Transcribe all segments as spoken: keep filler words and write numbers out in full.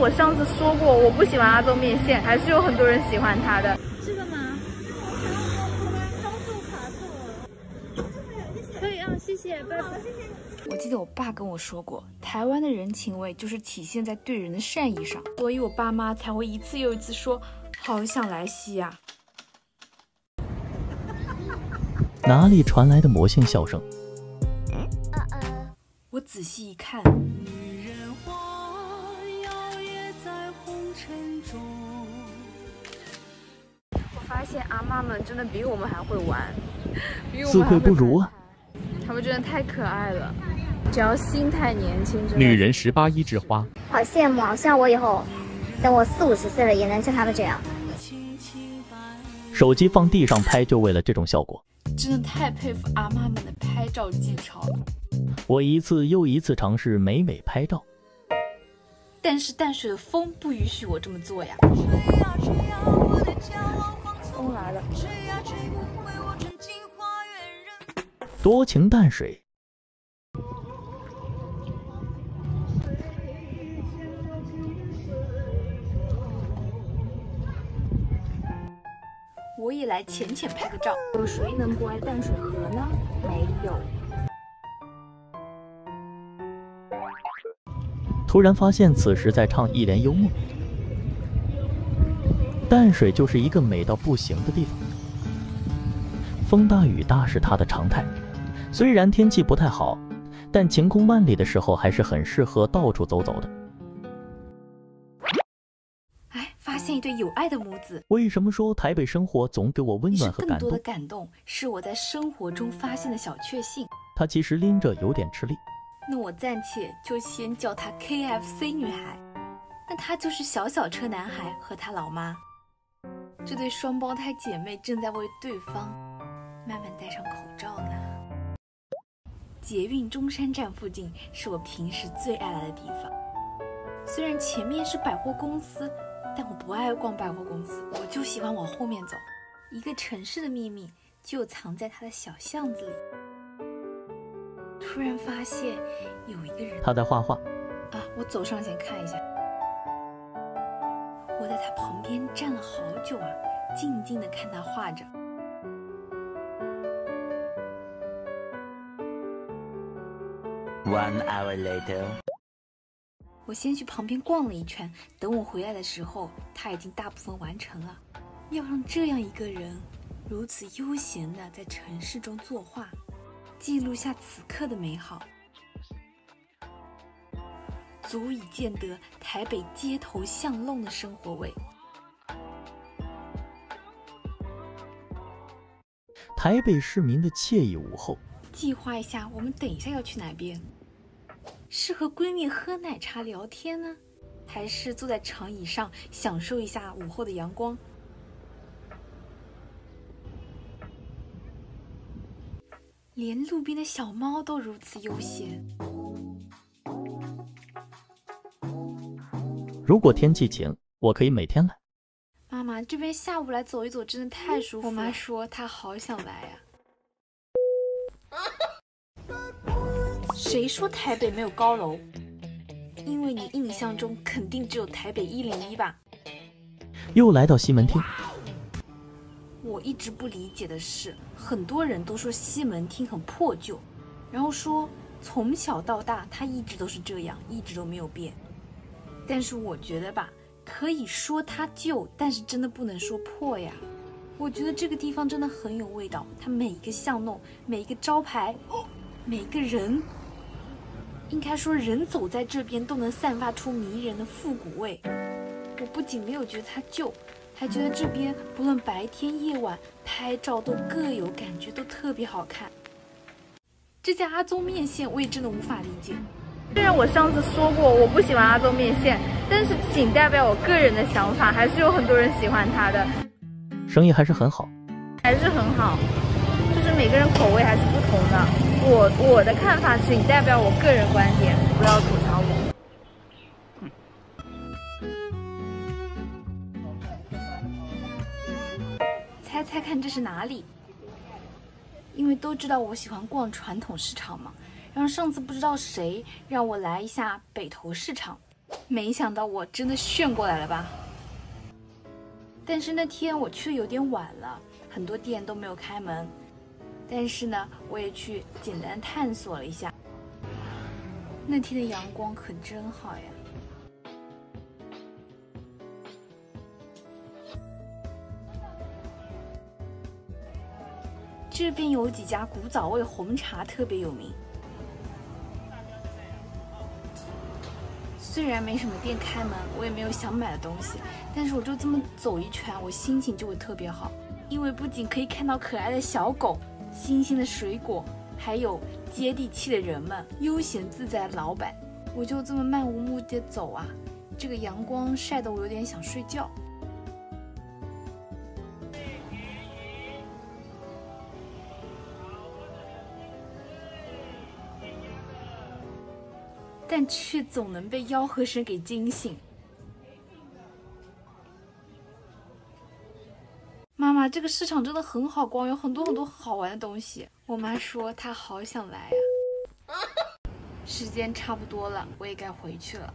我上次说过我不喜欢阿宗面线，还是有很多人喜欢它的。这个吗？高度卡住了。可以啊，谢谢，拜拜。谢谢你。 我记得我爸跟我说过，台湾的人情味就是体现在对人的善意上，所以我爸妈才会一次又一次说，好想来西亚。哪里传来的魔性笑声？我仔细一看，女人花摇曳在红尘中。我发现阿嬷们真的比我们还会玩，比我们还会不如啊。 他们真的太可爱了，只要心态年轻。女人十八一枝花，好羡慕，好像我以后等我四五十岁了也能像他们这样。手机放地上拍，就为了这种效果。真的太佩服阿嬷们的拍照技巧了。我一次又一次尝试美美拍照，但是淡水的风不允许我这么做呀。风来了。 多情淡水，我也来浅浅拍个照。有谁能不爱淡水河呢？没有。突然发现，此时在唱一帘幽梦。淡水就是一个美到不行的地方，风大雨大是它的常态。 虽然天气不太好，但晴空万里的时候还是很适合到处走走的。哎，发现一对有爱的母子。为什么说台北生活总给我温暖和感动？更多的感动是我在生活中发现的小确幸。她其实拎着有点吃力，那我暂且就先叫她 K F C 女孩。那她就是小小车男孩和他老妈。这对双胞胎姐妹正在为对方慢慢戴上口罩呢。 捷运中山站附近是我平时最爱来的地方。虽然前面是百货公司，但我不爱逛百货公司，我就喜欢往后面走。一个城市的秘密就藏在它的小巷子里。突然发现有一个人，他在画画。啊，我走上前看一下。我在他旁边站了好久啊，静静地看他画着。 One hour later， 我先去旁边逛了一圈，等我回来的时候，他已经大部分完成了。要让这样一个人如此悠闲的在城市中作画，记录下此刻的美好，足以见得台北街头巷弄的生活味。台北市民的惬意午后。计划一下，我们等一下要去哪边。 是和闺蜜喝奶茶聊天呢，还是坐在长椅上享受一下午后的阳光？连路边的小猫都如此悠闲。如果天气晴，我可以每天来。妈妈，这边下午来走一走真的太舒服了。我妈说她好想来呀、啊。 谁说台北没有高楼？因为你印象中肯定只有台北一零一吧。又来到西门町。我一直不理解的是，很多人都说西门町很破旧，然后说从小到大它一直都是这样，一直都没有变。但是我觉得吧，可以说它旧，但是真的不能说破呀。我觉得这个地方真的很有味道，它每一个巷弄、每一个招牌、每个人。 应该说，人走在这边都能散发出迷人的复古味。我不仅没有觉得它旧，还觉得这边不论白天夜晚拍照都各有感觉，都特别好看。这家阿宗面线我也真的无法理解。虽然我上次说过我不喜欢阿宗面线，但是仅代表我个人的想法，还是有很多人喜欢它的。生意还是很好，还是很好，就是每个人口味还是不同的。 我我的看法仅代表我个人观点，不要吐槽我。猜猜看这是哪里？因为都知道我喜欢逛传统市场嘛，然后上次不知道谁让我来一下北投市场，没想到我真的炫过来了吧？但是那天我去的有点晚了，很多店都没有开门。但是呢，我也去简单探索了一下。那天的阳光可真好呀！ 这边有几家古早味红茶特别有名，虽然没什么店开门，我也没有想买的东西，但是我就这么走一圈，我心情就会特别好，因为不仅可以看到可爱的小狗、新鲜的水果，还有接地气的人们、悠闲自在的老板。我就这么漫无目的走啊，这个阳光晒得我有点想睡觉。 但却总能被吆喝声给惊醒。妈妈，这个市场真的很好逛，有很多很多好玩的东西。我妈说她好想来呀。时间差不多了，我也该回去了。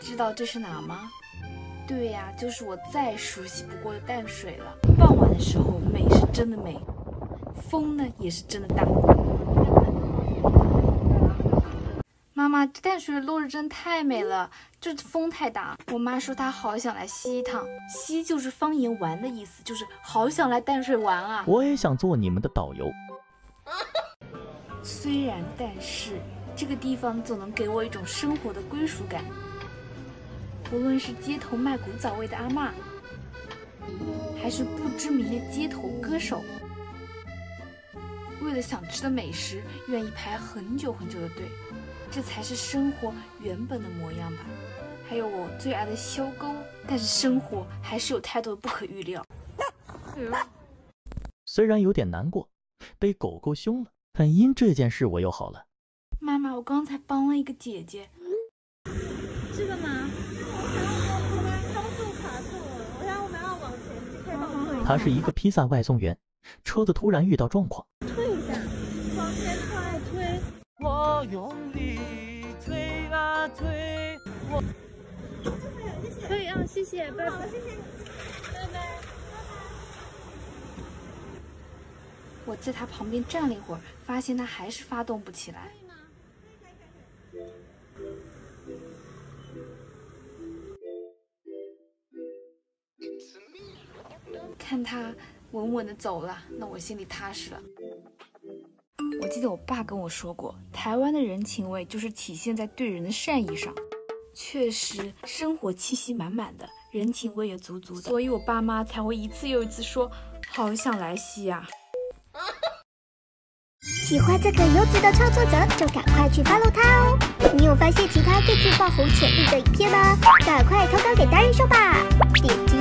知道这是哪吗？对呀，就是我再熟悉不过的淡水了。傍晚的时候，美是真的美，风呢也是真的大。 妈妈，这淡水的落日真太美了，这风太大。我妈说她好想来西一趟，西就是方言玩的意思，就是好想来淡水玩啊。我也想做你们的导游。虽然，但是这个地方总能给我一种生活的归属感。无论是街头卖古早味的阿嬷，还是不知名的街头歌手，为了想吃的美食，愿意排很久很久的队。 这才是生活原本的模样吧。还有我最爱的修沟，但是生活还是有太多的不可预料。嗯、虽然有点难过，被狗狗凶了，但因这件事我又好了。妈妈，我刚才帮了一个姐姐。这个吗？我们高速卡住了，我想我们要往前开倒退。他是一个披萨外送员，车子突然遇到状况。退一下，往前快推。我用力。 推啊推，我可以啊，谢谢，拜拜，谢谢，拜拜，拜拜。我在他旁边站了一会儿，发现他还是发动不起来。看他稳稳的走了，那我心里踏实了。 我记得我爸跟我说过，台湾的人情味就是体现在对人的善意上。确实，生活气息满满的，人情味也足足的，所以我爸妈才会一次又一次说，好想来西啊。喜欢这个优质的创作者，就赶快去 follow 他哦。你有发现其他更具爆红潜力的影片吗？赶快投稿给达人秀吧！点击。